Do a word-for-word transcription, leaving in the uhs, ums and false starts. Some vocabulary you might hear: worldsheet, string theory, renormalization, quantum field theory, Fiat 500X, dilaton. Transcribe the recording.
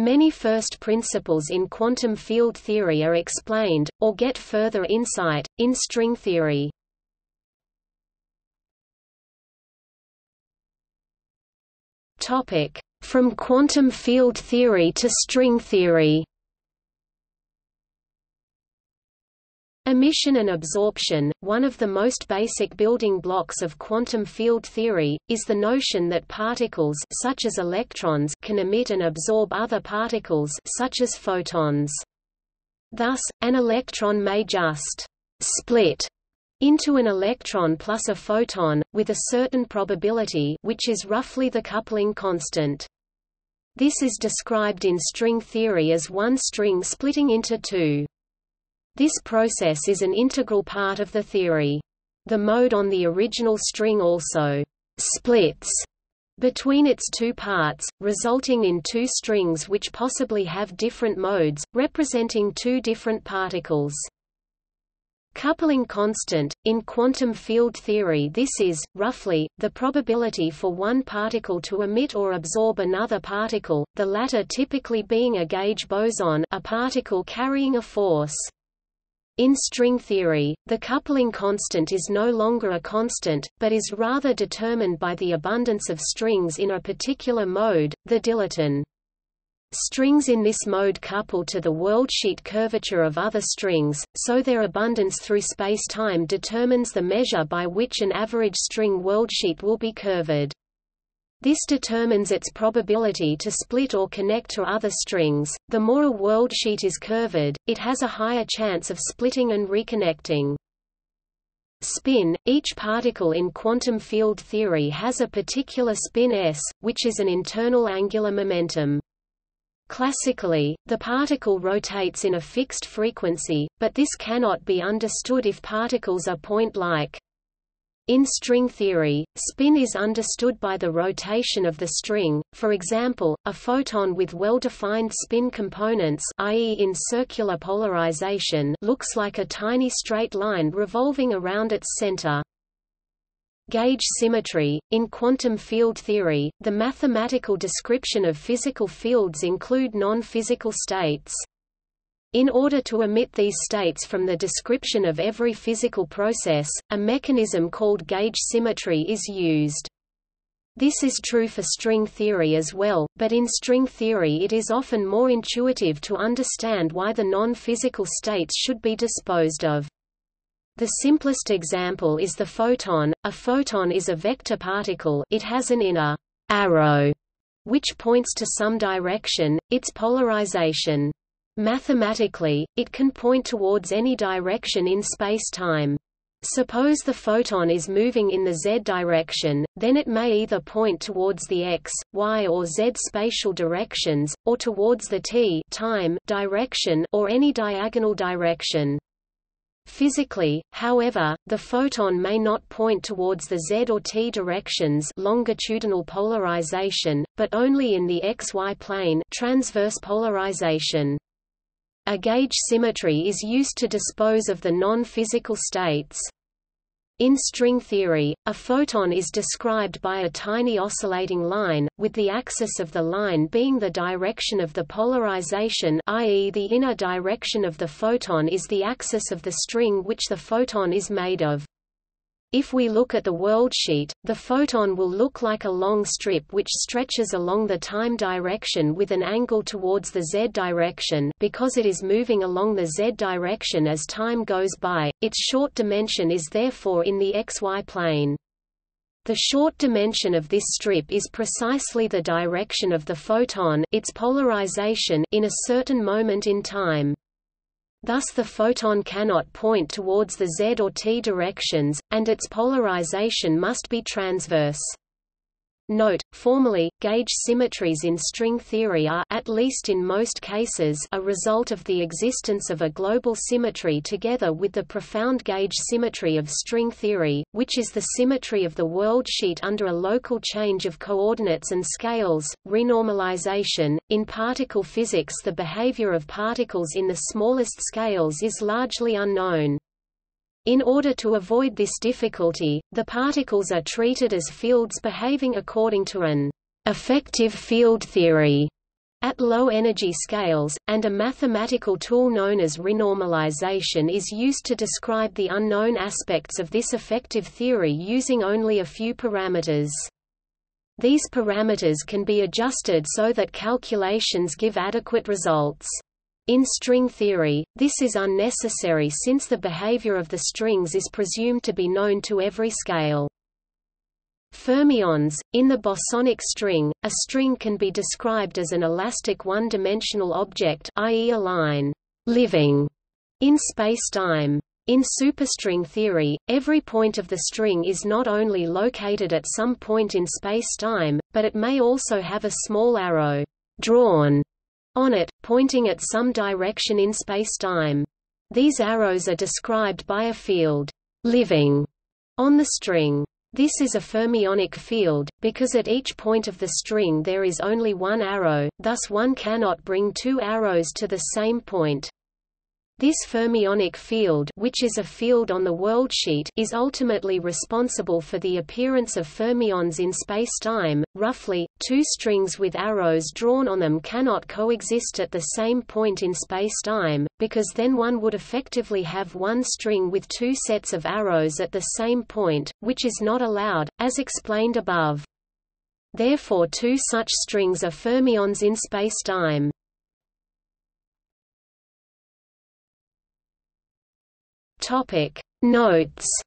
Many first principles in quantum field theory are explained, or get further insight, in string theory. From quantum field theory to string theory. Emission and absorption, one of the most basic building blocks of quantum field theory, is the notion that particles such as electrons can emit and absorb other particles such as photons. Thus, an electron may just split into an electron plus a photon, with a certain probability, which is roughly the coupling constant. This is described in string theory as one string splitting into two. This process is an integral part of the theory. The mode on the original string also splits between its two parts, resulting in two strings which possibly have different modes, representing two different particles. Coupling constant. In quantum field theory, this is, roughly, the probability for one particle to emit or absorb another particle, the latter typically being a gauge boson, a particle carrying a force. In string theory, the coupling constant is no longer a constant, but is rather determined by the abundance of strings in a particular mode, the dilaton. Strings in this mode couple to the worldsheet curvature of other strings, so their abundance through spacetime determines the measure by which an average string worldsheet will be curved. This determines its probability to split or connect to other strings. The more a worldsheet is curved, it has a higher chance of splitting and reconnecting. Spin. Each particle in quantum field theory has a particular spin s, which is an internal angular momentum. Classically, the particle rotates in a fixed frequency, but this cannot be understood if particles are point-like. In string theory, spin is understood by the rotation of the string. For example, a photon with well-defined spin components, that is in circular polarization, looks like a tiny straight line revolving around its center. Gauge symmetry. In quantum field theory, the mathematical description of physical fields include non-physical states. In order to omit these states from the description of every physical process, a mechanism called gauge symmetry is used. This is true for string theory as well, but in string theory it is often more intuitive to understand why the non-physical states should be disposed of. The simplest example is the photon. A photon is a vector particle. It has an inner arrow, which points to some direction, its polarization. Mathematically, it can point towards any direction in spacetime. Suppose the photon is moving in the z direction, then it may either point towards the x, y or z spatial directions, or towards the t time direction or any diagonal direction. Physically, however, the photon may not point towards the z or t directions longitudinal polarization, but only in the x y plane transverse polarization. A gauge symmetry is used to dispose of the non-physical states. In string theory, a photon is described by a tiny oscillating line, with the axis of the line being the direction of the polarization, that is the inner direction of the photon is the axis of the string which the photon is made of. If we look at the worldsheet, the photon will look like a long strip which stretches along the time direction with an angle towards the z direction. Because it is moving along the z direction as time goes by, its short dimension is therefore in the x y plane. The short dimension of this strip is precisely the direction of the photon, its polarization, in a certain moment in time. Thus the photon cannot point towards the z or t directions, and its polarization must be transverse. Note, formally, gauge symmetries in string theory are, at least in most cases, a result of the existence of a global symmetry together with the profound gauge symmetry of string theory, which is the symmetry of the worldsheet under a local change of coordinates and scales. Renormalization. In particle physics, the behavior of particles in the smallest scales is largely unknown. In order to avoid this difficulty, the particles are treated as fields behaving according to an effective field theory at low energy scales, and a mathematical tool known as renormalization is used to describe the unknown aspects of this effective theory using only a few parameters. These parameters can be adjusted so that calculations give adequate results. In string theory, this is unnecessary since the behavior of the strings is presumed to be known to every scale. Fermions. In the bosonic string, a string can be described as an elastic one-dimensional object, that is a line, living in spacetime. In superstring theory, every point of the string is not only located at some point in spacetime, but it may also have a small arrow drawn on it, pointing at some direction in spacetime. These arrows are described by a field, living, on the string. This is a fermionic field, because at each point of the string there is only one arrow, thus one cannot bring two arrows to the same point. This fermionic field, which is a field on the worldsheet, is ultimately responsible for the appearance of fermions in spacetime. Roughly, two strings with arrows drawn on them cannot coexist at the same point in spacetime, because then one would effectively have one string with two sets of arrows at the same point, which is not allowed, as explained above. Therefore, two such strings are fermions in spacetime. Topic Notes.